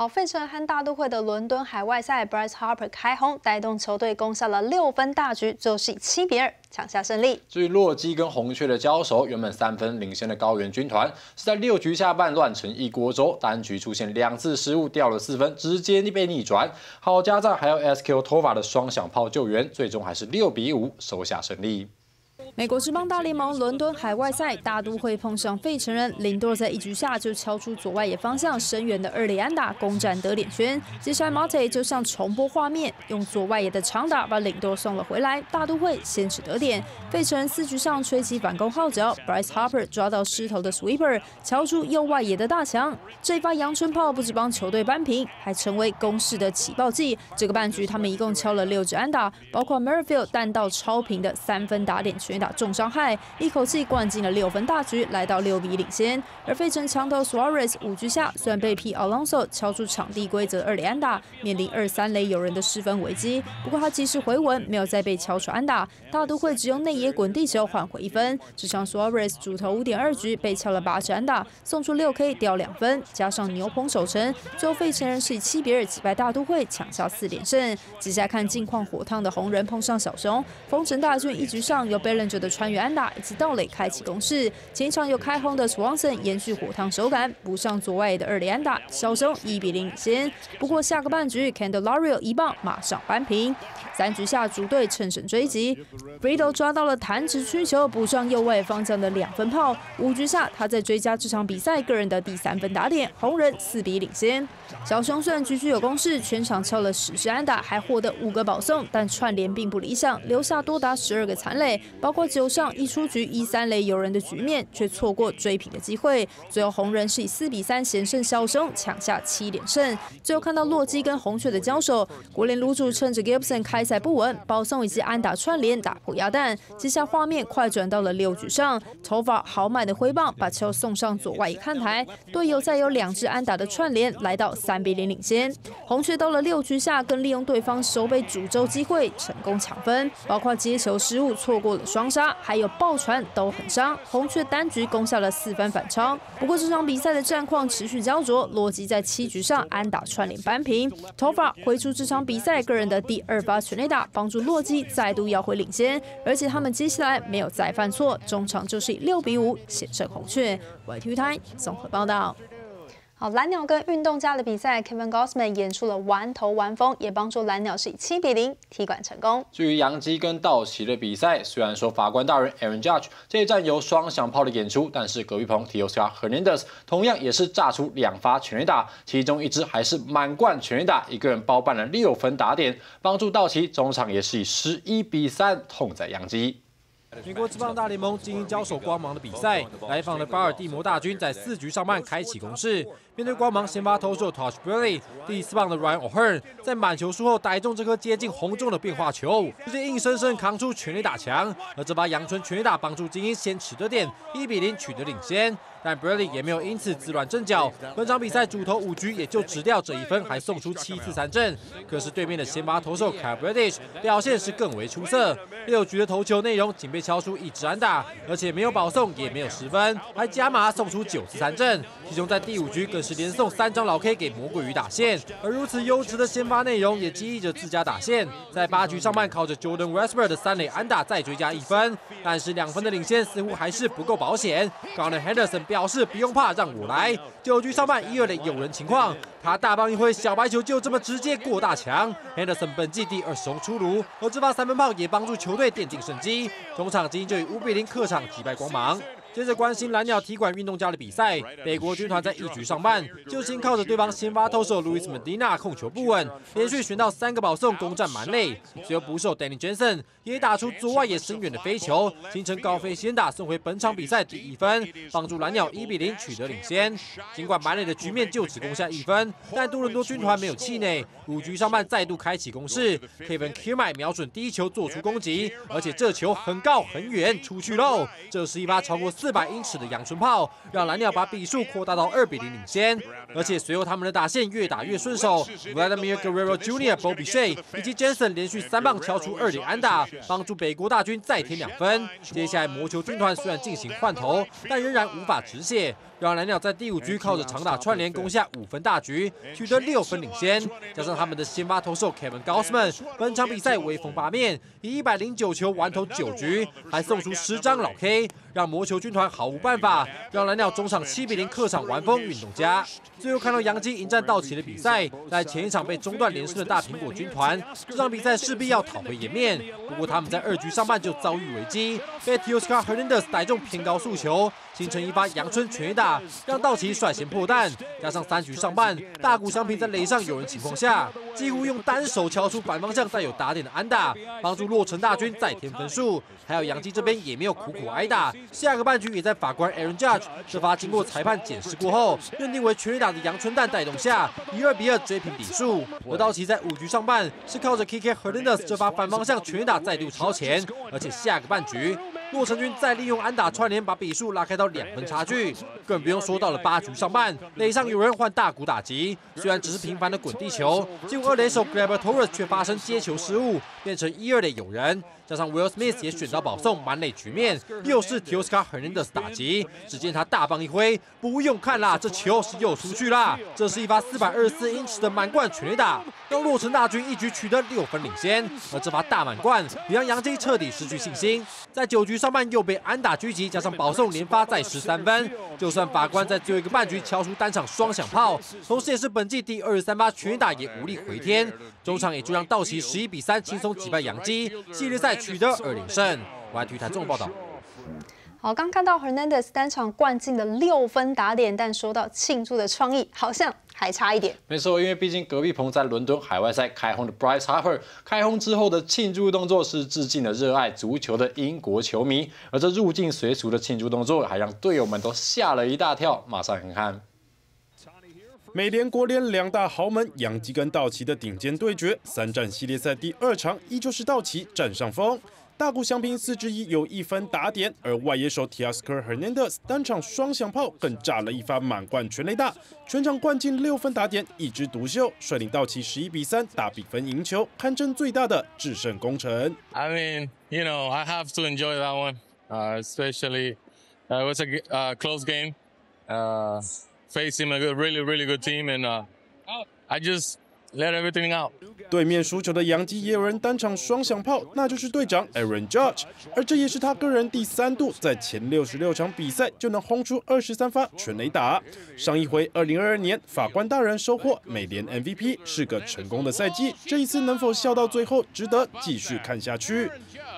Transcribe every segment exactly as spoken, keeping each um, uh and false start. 好，费城和大都会的伦敦海外赛 ，Bryce Harper 开轰，带动球队攻下了六分大局，最后是以七比二抢下胜利。至于洛基跟红雀的交手，原本三分领先的高原军团是在六局下半乱成一锅粥，单局出现两次失误，掉了四分，直接被逆转。好加上还有 S Q 头发的双响炮救援，最终还是六比五收下胜利。 美国职棒大联盟伦敦海外赛，大都会碰上费城人，林多在一局下就敲出左外野方向深远的二垒安打，攻占得点圈。接下来 Marte 就像重播画面，用左外野的长打把林多送了回来，大都会先取得点。费城人四局上吹起反攻号角 ，Bryce Harper 抓到狮头的 sweeper， 敲出右外野的大墙。这发阳春炮不止帮球队扳平，还成为攻势的起爆剂。这个半局他们一共敲了六支安打，包括 Merrifield 弹道超平的三分打点全打。 重伤害，一口气灌进了六分大局，来到六比一领先。而费城强投 Suarez 五局下虽然被 P Alonso 敲出场地规则二垒安打，面临二三垒有人的失分危机，不过他及时回稳，没有再被敲出安打。大都会只用内野滚地球换回一分。这场 Suarez 主投五点二局被敲了八支安打，送出六 K 掉两分，加上牛棚守城，最后费城人是以七比二击败大都会，抢下四连胜。接下来看近况火烫的红人碰上小熊，丰城大军一局上由 Belanger 的穿越安打以及盗垒开启攻势，前场有开轰的 Swanson 延续火烫手感，补上左外野的二垒安打，小熊一比零领先。不过下个半局 ，Candelario 一棒马上扳平。三局下主队趁胜追击 ，Fredo 抓到了弹直曲球，补上右外方向的两分炮。五局下他在追加这场比赛个人的第三分打点，红人四比一领先。小熊虽然局局有攻势，全场敲了十支安打，还获得五个保送，但串联并不理想，留下多达十二个残垒，包括 过九上一出局一三垒有人的局面，却错过追平的机会。最后红人是以四比三险胜小熊，抢下七连胜。最后看到洛基跟红雀的交手，国联卢主趁着 Gibson 开赛不稳，保送以及安打串联打破鸭蛋。接下画面快转到了六局上，头发豪迈的挥棒把球送上左外野看台，队友再有两支安打的串联，来到三比零领先。红雀到了六局下，更利用对方守备主轴机会成功抢分，包括接球失误错过了双 杀还有爆传都很伤，红雀单局攻下了四分反超。不过这场比赛的战况持续焦灼，洛基在七局上安打串联扳平，Provar挥出这场比赛个人的第二发全垒打，帮助洛基再度要回领先。而且他们接下来没有再犯错，中场就是以六比五险胜红雀。Y T V台综合报道。 好，蓝鸟跟运动家的比赛 ，Kevin Gausman 演出了完投完封，也帮助蓝鸟是以七比零踢馆成功。至于洋基跟道奇的比赛，虽然说法官大人 Aaron Judge 这一战由双响炮的演出，但是隔壁棚 Toscar Hernandez 同样也是炸出两发全垒打，其中一支还是满贯全垒打，一个人包办了六分打点，帮助道奇中场也是以十一比三痛宰洋基。 美国职棒大联盟精英交手光芒的比赛，来访的巴尔的摩大军在四局上半开启攻势，面对光芒先发投手 Tosh Berry， 第四棒的 Ryan O'Hearn 在满球数后逮中这颗接近红中的变化球，直接硬生生扛出全垒打墙。而这把阳春全垒打帮助精英先取得点，一比零取得领先。但 Berry 也没有因此自乱阵脚，本场比赛主投五局也就只掉这一分，还送出七次三振。可是对面的先发投手 Cabrera 表现是更为出色，六局的投球内容仅被 敲出一支安打，而且没有保送，也没有失分，还加码送出九次三振，其中在第五局更是连送三张老 K 给魔鬼鱼打线。而如此优质的先发内容也激励着自家打线，在八局上半靠着 Jordan Westberg 的三垒安打再追加一分，但是两分的领先似乎还是不够保险。Gunnar Henderson 表示不用怕，让我来。九局上半一二垒有人情况，他大棒一挥，小白球就这么直接过大墙。Henderson 本季第二十轰出炉，而这发三分炮也帮助球队奠定胜机。 中场精英就以五比零客场击败光芒。接着关心蓝鸟体馆运动家的比赛，北国军团在一局上半就先靠着对方先发投手 Luis Medina 控球不稳，连续寻到三个保送攻占满垒，随后捕手 Danny Jensen 也打出左外野深远的飞球，形成高飞先打，送回本场比赛第一分，帮助蓝鸟一比零取得领先。尽管满垒的局面就只攻下一分，但多伦多军团没有气馁，五局上半再度开启攻势 ，Kevin Kime 瞄准第一球做出攻击，而且这球很高很远出去喽，这是一发超过四四百英尺的阳春炮，让蓝鸟把比数扩大到二比零领先。而且随后他们的打线越打越顺手 ，Vladimir Guerrero Junior、Bobby Shea 以及 Jensen 连续三棒敲出二垒安打，帮助北国大军再添两分。接下来魔球军团虽然进行换投，但仍然无法止血，让蓝鸟在第五局靠着长打串联攻下五分大局，取得六分领先。加上他们的先发投手 Kevin Gausman， 本场比赛威风八面，以一百零九球完投九局，还送出十张老 K。 让魔球军团毫无办法，让蓝鸟中场七比零客场完封运动家。最后看到洋基迎战道奇的比赛，在前一场被中断连胜的大苹果军团，这场比赛势必要讨回颜面。不过他们在二局上半就遭遇危机，被 Toscar Hernandez 逮中偏高速球，形成一发阳春全垒打，让道奇率先破蛋。加上三局上半，大谷翔平在垒上有人情况下，几乎用单手敲出反方向带有打点的安打，帮助洛城大军再添分数。还有洋基这边也没有苦苦挨打。 下个半局也在法官 Aaron Judge 这发经过裁判检视过后，认定为全垒打的阳春蛋带动下，以二比二追平比数。而道奇在五局上半是靠着 K K Hernandez 这发反方向全垒打再度超前，而且下个半局洛城军再利用安打串联把比数拉开到两分差距。更不用说到了八局上半，垒上有人换大谷打击，虽然只是频繁的滚地球，结果二垒手 Grabertorus 却发生接球失误，变成一二垒有人。 加上 Will Smith 也选到保送满垒局面，又是 Toscar Hernandez 打击，只见他大棒一挥，不用看啦，这球是又出去啦！这是一发四百二十四英尺的满贯全垒打，让洛城大军一举取得六分领先。而这发大满贯也让洋基彻底失去信心，在九局上半又被安打狙击，加上保送连发再十三分。就算法官在最后一个半局敲出单场双响炮，同时也是本季第二十三发全垒打，也无力回天。中场也就让道奇十一比三轻松击败洋基，系列赛 取得二连胜。我爱体育台综合报道。好，刚看到 Hernandez 单场灌进了六分打点，但说到庆祝的创意，好像 还差一点，没错，因为毕竟隔壁棚在伦敦海外赛开轰的 Bryce Harper 开轰之后的庆祝动作是致敬了热爱足球的英国球迷，而这入境随俗的庆祝动作还让队友们都吓了一大跳。马上看看。 美联、国联两大豪门洋基跟道奇的顶尖对决，三战系列赛第二场依旧是道奇占上风。大谷翔平四支一有一分打点，而外野手 Toscar Hernandez 单场双响炮更炸了一发满贯全垒打，全场灌进六分打点，一枝独秀，率领道奇十一比三大比分赢球，堪称最大的制胜功臣。I mean, you know, I have to enjoy that one, uh, especially uh, it was a uh, close game. Uh, Facing a really, really good team, and I just let everything out. 对面输球的洋基也有人单场双响炮，那就是队长 Aaron Judge， 而这也是他个人第三度在前六十六场比赛就能轰出二十三发全垒打。上一回二零二二年法官大人收获美联 M V P 是个成功的赛季，这一次能否笑到最后，值得继续看下去。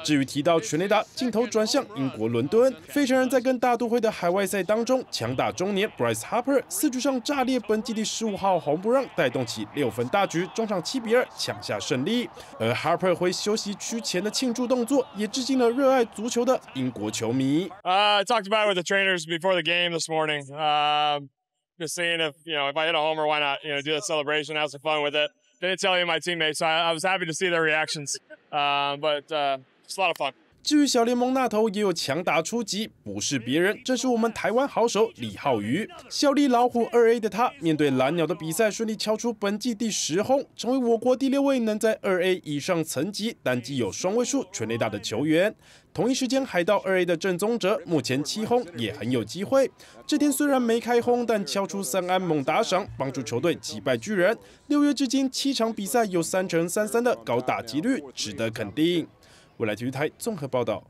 至于提到全垒打，镜头转向英国伦敦，费城人在跟大都会的海外赛当中强打中年 Bryce Harper， 四局上炸裂本季第十五号红不让，带动起六分大局，中场七比二抢下胜利。而 Harper 回休息区前的庆祝动作，也致敬了热爱足球的英国球迷。Uh, I talked about it with the trainers before the game this morning. Um, just seeing if you know if I hit a homer, why not? You know, do a celebration, have some fun with it. Didn't tell any of my teammates, so I was happy to see their reactions. Um, but uh. 至于小联盟那头也有强打出击，不是别人，正是我们台湾好手李浩宇。效力老虎二 A 的他，面对蓝鸟的比赛顺利敲出本季第十轰，成为我国第六位能在二 A 以上层级单季有双位数全垒打的球员。 同一时间，海盗二 A 的郑宗哲目前七轰也很有机会。这天虽然没开轰，但敲出三安猛打赏，帮助球队击败巨人。六月至今七场比赛有三成三三的高打击率，值得肯定。未来体育台综合报道。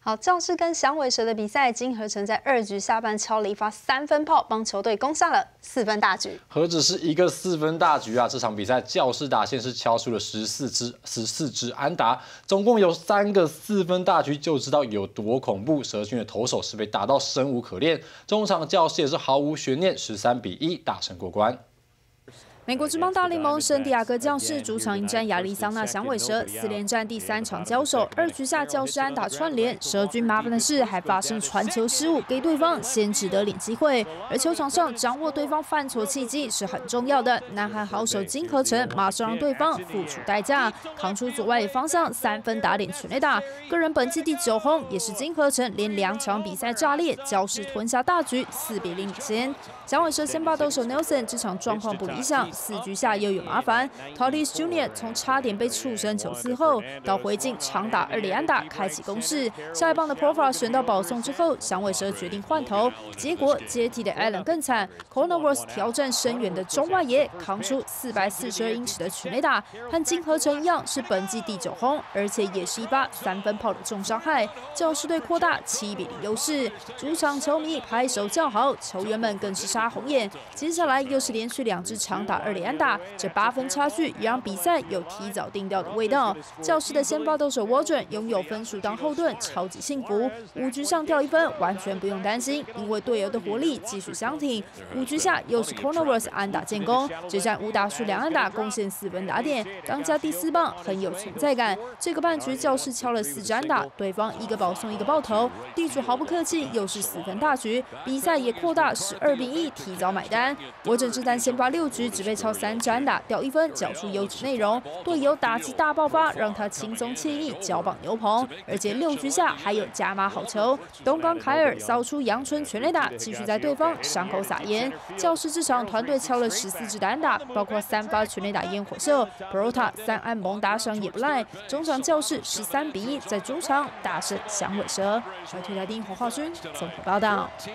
好，教士跟响尾蛇的比赛，金河成在二局下半敲了一发三分炮，帮球队攻下了四分大局。何止是一个四分大局啊！这场比赛教士打线是敲出了十四支十四支安打，总共有三个四分大局，就知道有多恐怖。蛇军的投手是被打到生无可恋，中场教士也是毫无悬念，十三比一大胜过关。 没美国职棒大联盟圣地亚哥教士主场迎战亚利桑那响尾蛇，四连战第三场交手，二局下教士安打串联，蛇军麻烦的是还发生传球失误，给对方先取得领机会。而球场上掌握对方犯错契机是很重要的，南韩好手金河成马上让对方付出代价，扛出左外野方向三分打点全垒打，个人本季第九轰也是金河成连两场比赛炸裂，教士吞下大局，四比零领先。响尾蛇先发投手 Nelson 这场状况不理想。 四局下又有麻烦 ，Tatis Junior 从差点被触身球刺后，到回敬长打二垒安打开启攻势。下一棒的 Provar 选到保送之后，响尾蛇决定换投，结果接替的 Allen 更惨 ，Corner Wars 调整深远的中外野扛出四百四十二英尺的全垒打，和金河成一样是本季第九轰，而且也是一发三分炮的重伤害。教士队扩大七比零优势，主场球迷拍手叫好，球员们更是杀红眼。接下来又是连续两支长打。 二垒安打，这八分差距也让比赛有提早定调的味道。教士的先发投手沃准拥有分数当后盾，超级幸福。五局上掉一分，完全不用担心，因为队友的活力继续相挺。五局下又是 Corner Wars 安打建功，这战五打数两安打贡献四分打点，当家第四棒很有存在感。这个半局教士敲了四支安打，对方一个保送一个爆头，地主毫不客气又是四分大局，比赛也扩大十二比一提早买单。沃准这战先发六局只被 超三支安打掉一分，缴出优质内容，队友打击大爆发，让他轻松惬意脚绑牛棚，而且六局下还有加码好球，东冈凯尔扫出阳春全垒打，继续在对方伤口撒盐。教士这场团队敲了十四支的安打，包括三发全垒打烟火秀 ，Perota 三安蒙打赏也不赖，中场教士十三比一在主场大胜响尾蛇。台台丁侯化军综合报道。